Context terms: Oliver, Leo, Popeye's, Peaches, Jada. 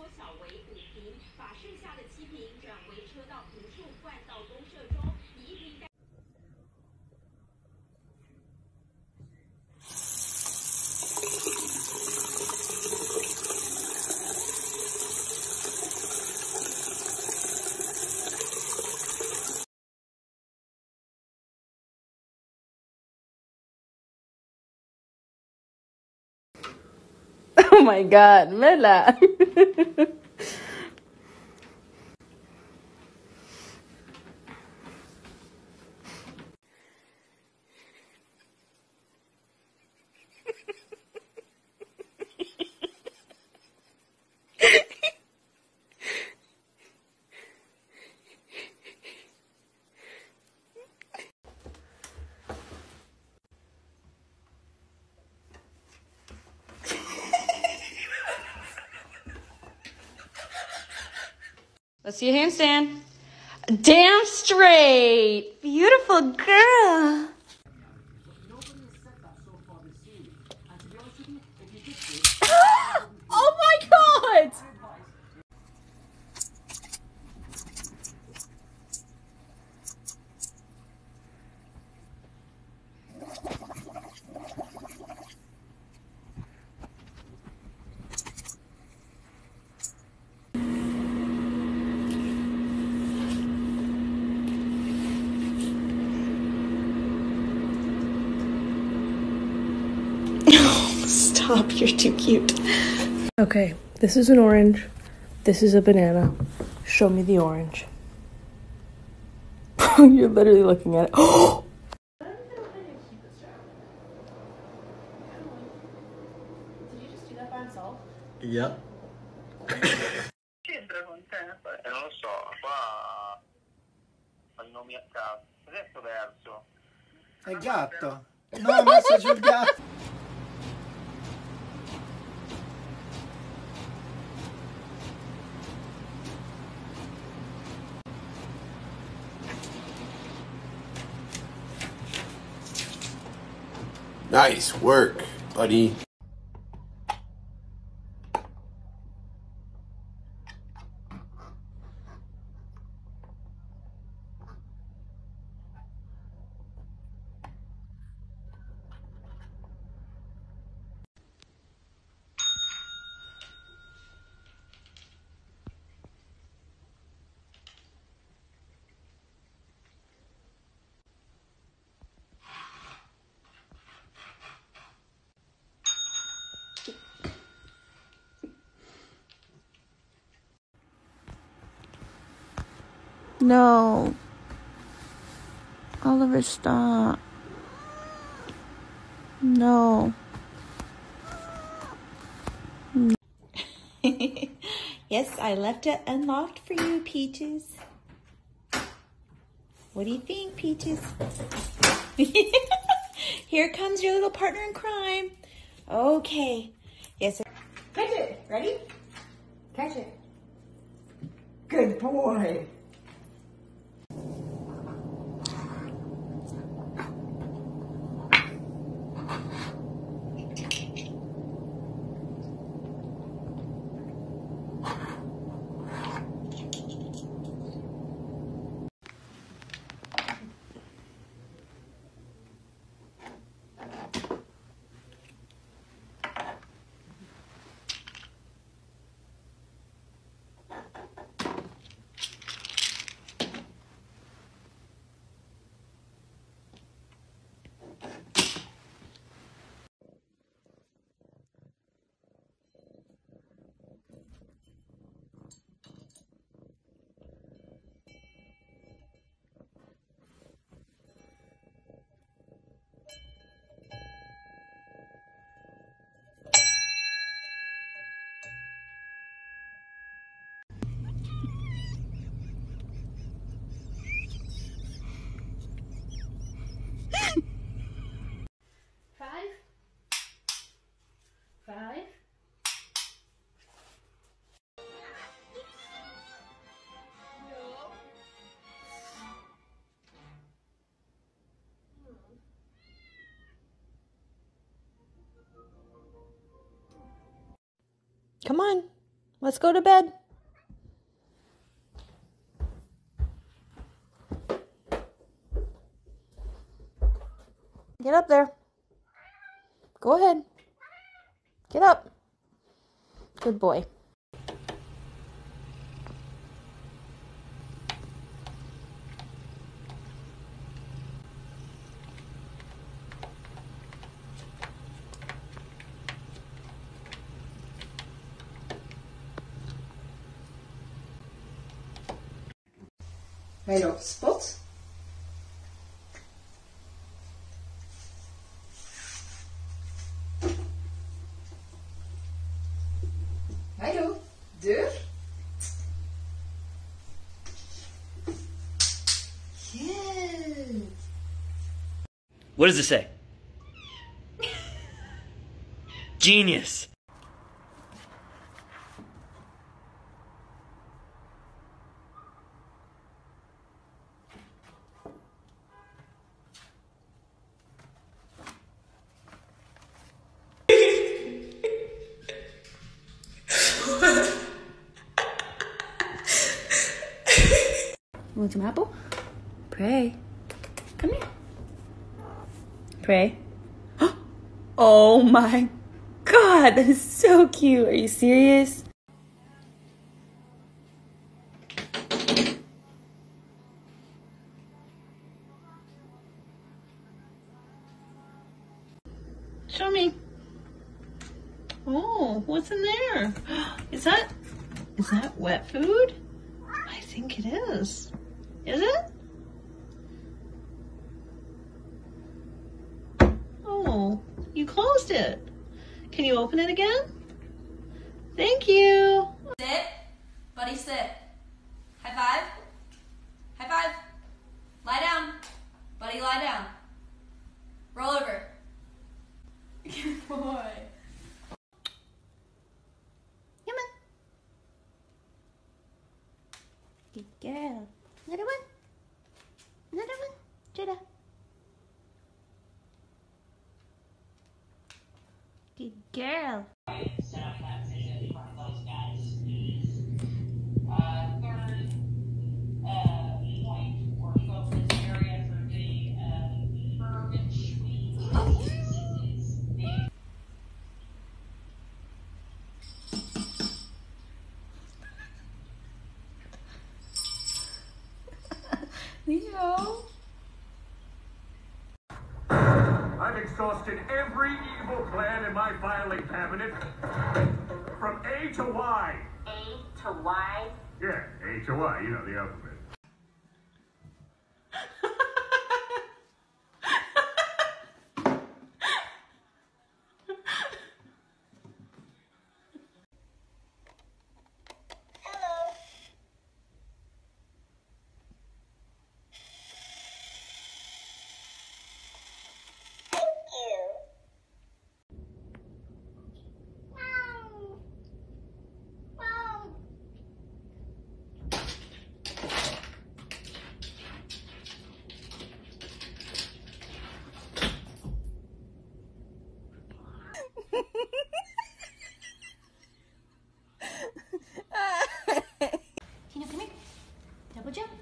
缩小为5瓶，把剩下的7瓶转回车道平处灌到公社中，以1瓶。 Oh my God, Mela. Let's see a handstand. Damn straight. Beautiful girl. Oh my God. Stop, you're too cute. Okay, this is an orange. This is a banana. Show me the orange. You're literally looking at it. Oh! Did you just do that by himself? Yep. Non lo so, qua fa i nomi a caso. Adesso verso. È gatto. No, ha messo giù il gatto. Nice work, buddy. No. Oliver, stop. No. Yes, I left it unlocked for you, Peaches. What do you think, Peaches? Here comes your little partner in crime. Okay. Yes. Catch it. Ready? Catch it. Good boy. Come on. Let's go to bed. Get up there. Go ahead. Get up. Good boy. Hij loopt spot. Hallo, deur. Yeah. What does it say? Genius. Want some apple? Pray. Come here. Pray. Oh my God, that is so cute. Are you serious? Show me. Oh, what's in there? Is that wet food? I think it is. Is it? Oh, you closed it. Can you open it again? Thank you. Sit. Buddy, sit. High five. High five. Lie down. Buddy, lie down. Roll over. Good boy. Come on. Good girl. Another one? Another one? Jada. Good girl. Set up that position in front of those guys is third point or focus area for the urban suite. Oh, yeah. Leo. I've exhausted every evil plan in my filing cabinet. From A to Y. A to Y? Yeah, A to Y, you know, the alphabet. Double jump.